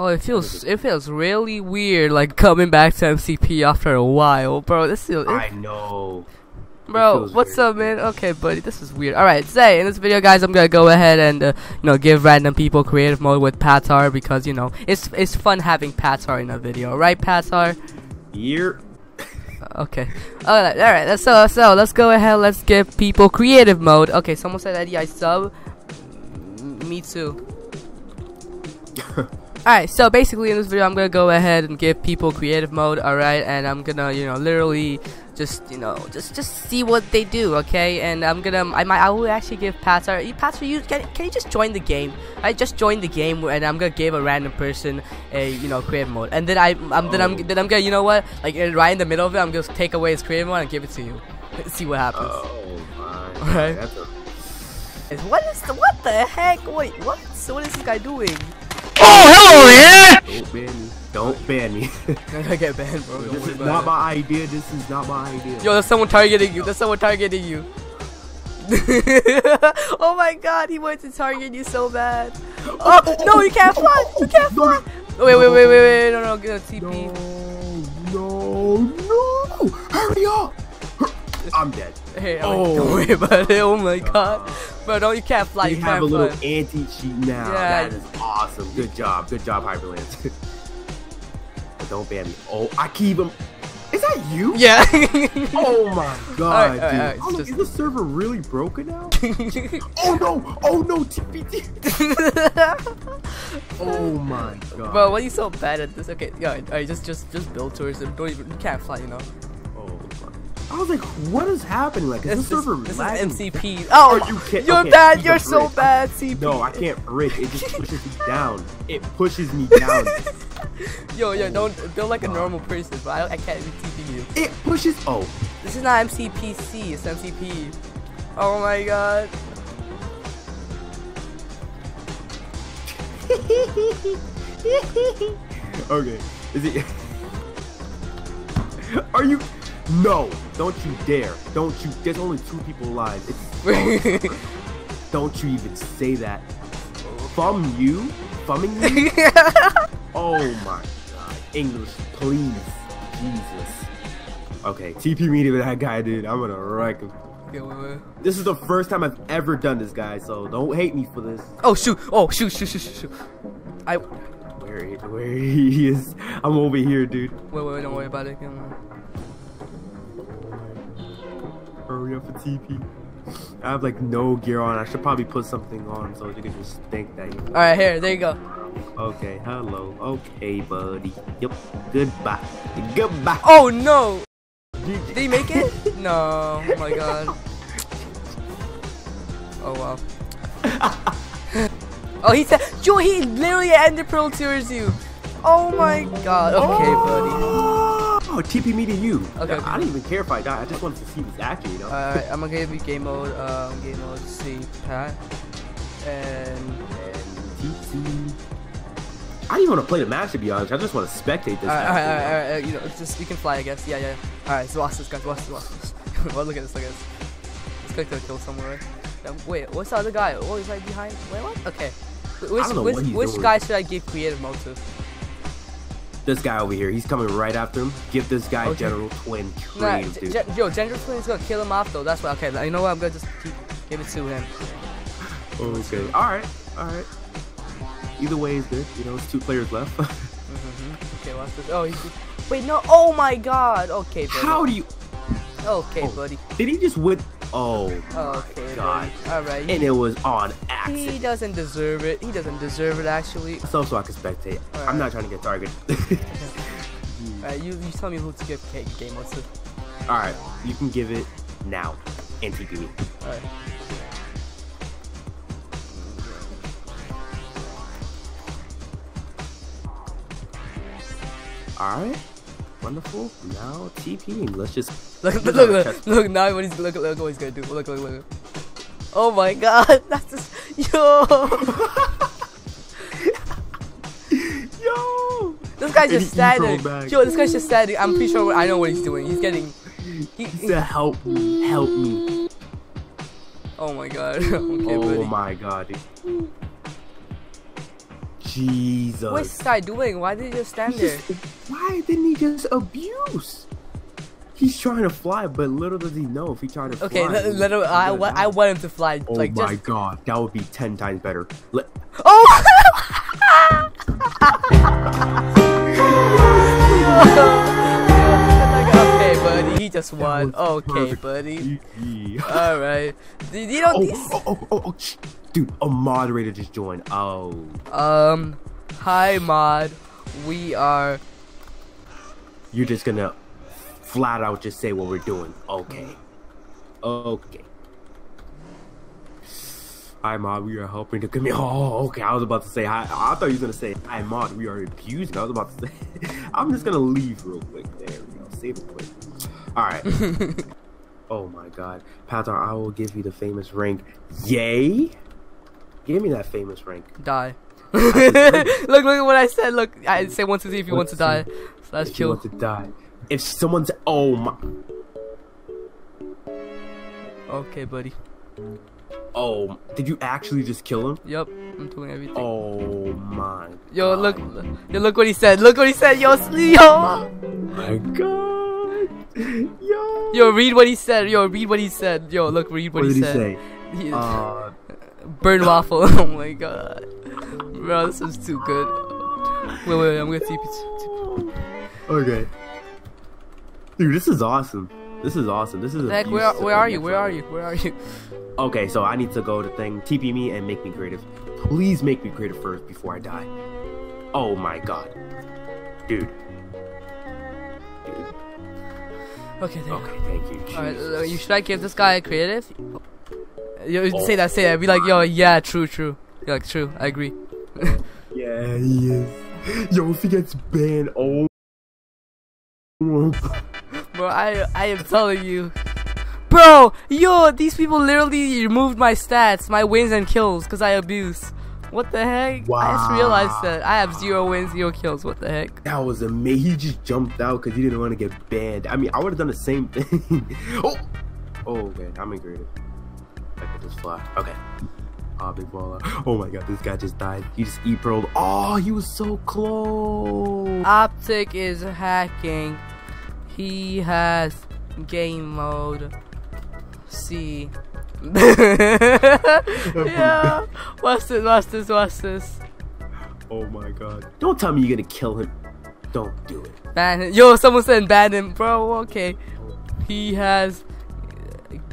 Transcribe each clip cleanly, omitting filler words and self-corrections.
Oh, it feels really weird, like coming back to MCP after a while, bro. This feels. I know. Bro, what's up, man? Okay, buddy, this is weird. Alright, today in this video, guys, I'm gonna go ahead and give random people creative mode with Patar because you know it's fun having Patar in a video, right, Patar? Year. Okay. Alright. So let's go ahead. Let's give people creative mode. Okay, someone said that I sub. Me too. Alright, so basically in this video I'm gonna go ahead and give people creative mode, alright, and I'm gonna, you know, literally just, you know, just see what they do, okay? And I will actually give Patar, you can you just join the game? I just joined the game and I'm gonna give a random person a, you know, creative mode. And then I'm gonna, you know what? Like right in the middle of it, I'm gonna take away his creative mode and give it to you. See what happens. Oh my. Alright. That's a... what the heck? Wait, what? So what is this guy doing? Oh, hello there! Don't ban me. Don't ban me. I'm gonna get banned, bro. This is not my idea. This is not my idea. Yo, there's someone targeting you. Oh my god, he wanted to target you so bad. Oh, no, you can't fly. No. Wait. No, get a TP. No. Hurry up. I'm dead. Hey, don't worry about it. Oh my god. Bro, no, you can't fly. You have a little anti-cheat now. Yeah. That is awesome. Good job. Good job, Hyperland. But don't ban me. Oh, I keep him. Is that you? Yeah. Oh my god, dude. All right. Oh, look, is the server really broken now? Oh no. Oh my god. Bro, why are you so bad at this? Okay, alright, just build towards him. You can't fly, you know. I was like, what is happening? Like, is this server lagging? This is MCP. Oh, you're bad. You're so bad, CP. No, I can't break. It just pushes me down. Yo, don't build like a normal person, but I can't even TP you. It pushes. Oh, this is not MCPC. It's MCP. Oh my god. Okay. Is it? Are you? No! Don't you dare! Don't you! There's only 2 people alive. It's don't you even say that. Thumbing you? Oh my god! English, please, Jesus. Okay, TP me to that guy, dude. I'm gonna wreck him. This is the first time I've ever done this, guy. So don't hate me for this. Oh shoot! Oh shoot! Where he is? I'm over here, dude. Wait! Don't worry about it. Hurry up for TP. I have like no gear on. I should probably put something on so you can just think that you. Alright, here, there you go. Okay, hello. Okay, buddy. Yep. Goodbye. Oh no! Did he make it? No. Oh my god. Oh wow. Oh, he said. Yo, he literally ended Pearl towards you. Oh my god. Okay, buddy. Oh, TP me to you. Okay, yeah, okay. I don't even care if I die. I just wanted to see what's accurate, you know? Alright, I'm gonna give you game mode C, Pat. And TP. I don't even want to play the match, to be honest. I just want to spectate this. Alright, you know, you can fly, I guess. Yeah. Alright, so watch this, guys. Watch this. Well, look at this. This guy's gonna kill someone, right? Wait, what's the other guy? Oh, he's like behind. Wait, what? Okay. Which guy should I give creative mode to? This guy over here, he's coming right after him. Give this guy General Twin creative, dude. Yo, General Twin is gonna kill him off though. That's why. Okay, you know what? I'm gonna just give it to him. Okay. All right. Either way is good. You know, it's 2 players left. Okay, watch this. Oh, wait, no. Oh my God. Okay, buddy. How do you? Okay, buddy. Did he just win? Oh. Okay. God. Buddy. All right. And it was on accident. He doesn't deserve it. Actually. So I can spectate. Right. I'm not trying to get targeted. Alright, you tell me who to give game mode to. Alright, you can give it now and TP me. Alright. Alright. Wonderful. Now TP. Let's just look. Now look what he's gonna do. Look. Oh my god, that's just yo. Yo. This guy's just standing. Yo, this guy's just standing. I'm pretty sure I know what he's doing. He's getting. He said, help me. Oh my god. Okay, buddy. My god. Dude. Jesus. What's this guy doing? Why did he just stand there? Why didn't he just abuse? He's trying to fly, but little does he know if he's trying to fly. Okay, little, I want him to fly. Oh like, my god, that would be 10 times better. Oh! Okay, buddy, he just won. Okay, buddy. Alright. You know these. Oh, dude, a moderator just joined. Oh. Hi, mod. We are. You're just gonna flat out just say what we're doing. Okay. Okay. Hi, mod. We are helping the community. Oh, okay. I was about to say hi. I thought you were gonna say hi, mod. We are abusing. I was about to say. I'm just gonna leave real quick. There we go. Save it quick. All right. Oh my God, Patar. I will give you the famous rank. Yay! Give me that famous rank. Die. Look! Look at what I said. Look, I say 1 2 3 if you want to die. Slash kill. If you want to die. If someone's oh my. Okay, buddy. Oh, did you actually just kill him? Yep, I'm doing everything. Oh my. Yo, God. Look what he said. Look what he said. Yo. Oh my God. Yo. Yo, read what he said. Yo, read what he said. Yo, look, read what he said. What did he say? Burn waffle. Oh my God. Bro, this is too good. Wait, I'm gonna TP. Okay. Dude, this is awesome. This is awesome. This is a Zach, where are you? Where are you? Where are you? Okay, so I need to go to thing. TP me and make me creative. Please make me creative first before I die. Oh my god. Dude. Okay, thank you. Alright, should I give this guy a creative? Yo, oh. Say that. Be like, yo, yeah, true. You're like, true, I agree. Yeah, he is. Yo, if he gets banned, oh. Bro, I am telling you. Bro, yo, these people literally removed my stats, my wins and kills, because I abuse. What the heck? Wow. I just realized that I have 0 wins, 0 kills. What the heck? That was amazing. He just jumped out because he didn't want to get banned. I mean, I would have done the same thing. Oh, man, I'm agreed. I could just fly. Okay. Big baller. Oh my god, this guy just died. He just e-pearled. Oh, he was so close. Optic is hacking. He has game mode C. Yeah. What's this? Oh my god. Don't tell me you're gonna kill him. Don't do it. Ban him. Yo, someone said ban him, bro. Okay. He has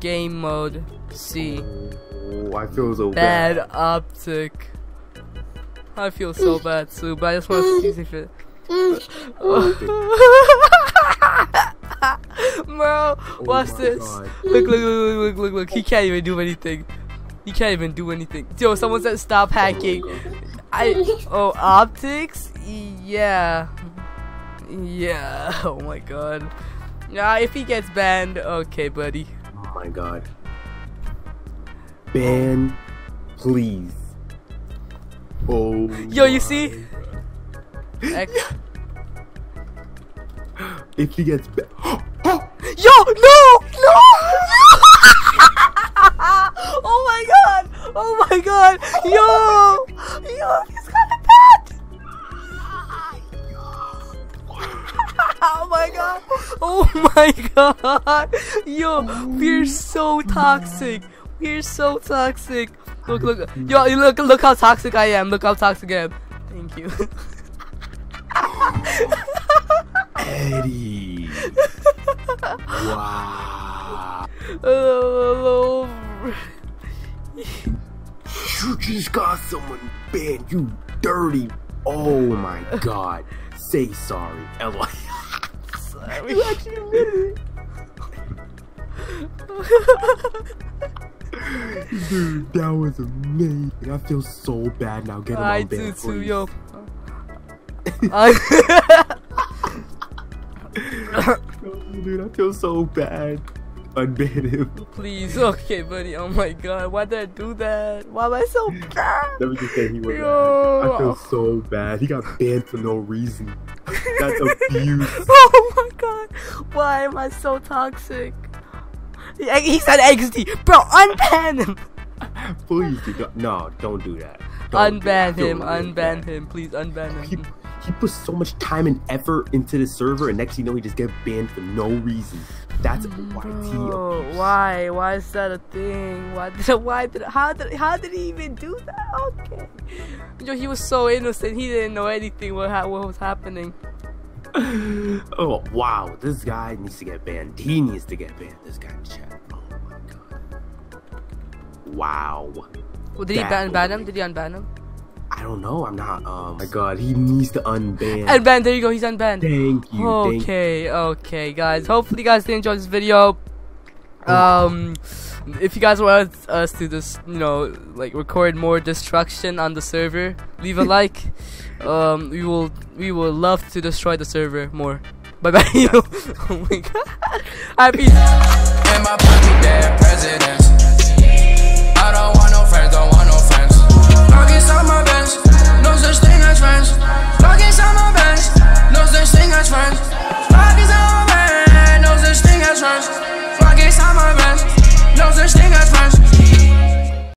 game mode C. Oh, I feel so bad. Bad Optic. I feel so bad too, but I just want to see if it. Bro, watch this. Look. He can't even do anything. Yo, someone said stop hacking. Optics? Yeah. Oh my god. Nah, if he gets banned, okay, buddy. Oh my god. Ban, please. Oh. Yo, you see? If he gets banned. Yo, no! Oh my god! Yo, he's got the bat! Oh my god! Yo, we're so toxic! Look. Yo, look how toxic I am. Thank you. Eddie. Wow. You just got someone banned, you dirty. Oh my god. Say sorry. LOL. Sorry. You actually did it. Dude, that was amazing. I feel so bad now. Get him on bed, please. Yo. Dude, I feel so bad. Unban him. Please, okay, buddy. Oh my god, why did I do that? Why am I so bad? Let me just say he was. Yo. I feel so bad. He got banned for no reason. That's abuse. Oh my god, why am I so toxic? He said XD. Bro, unban him. Please, no, don't do that. Unban him. Please unban him. He put so much time and effort into the server, and next you know he just get banned for no reason. That's YT. Why? Why is that a thing? How did he even do that? Okay. Yo, he was so innocent. He didn't know anything what was happening. Oh wow, this guy needs to get banned. He needs to get banned. This guy in the chat. Oh my god. Wow. Well, did that he unban him? Did he unban him? I don't know. I'm not. Oh my god, he needs to unban. Unban. There you go. He's unbanned. Thank you. Okay. Okay, guys. Hopefully, you guys did enjoy this video. If you guys want us to just, you know, like record more destruction on the server, leave a like. We will love to destroy the server more. Bye bye. Oh my god. Happy. In my pocket, dead presidents. I don't want no friends. Don't want no friends. Pockets on my bench. No such thing as friends.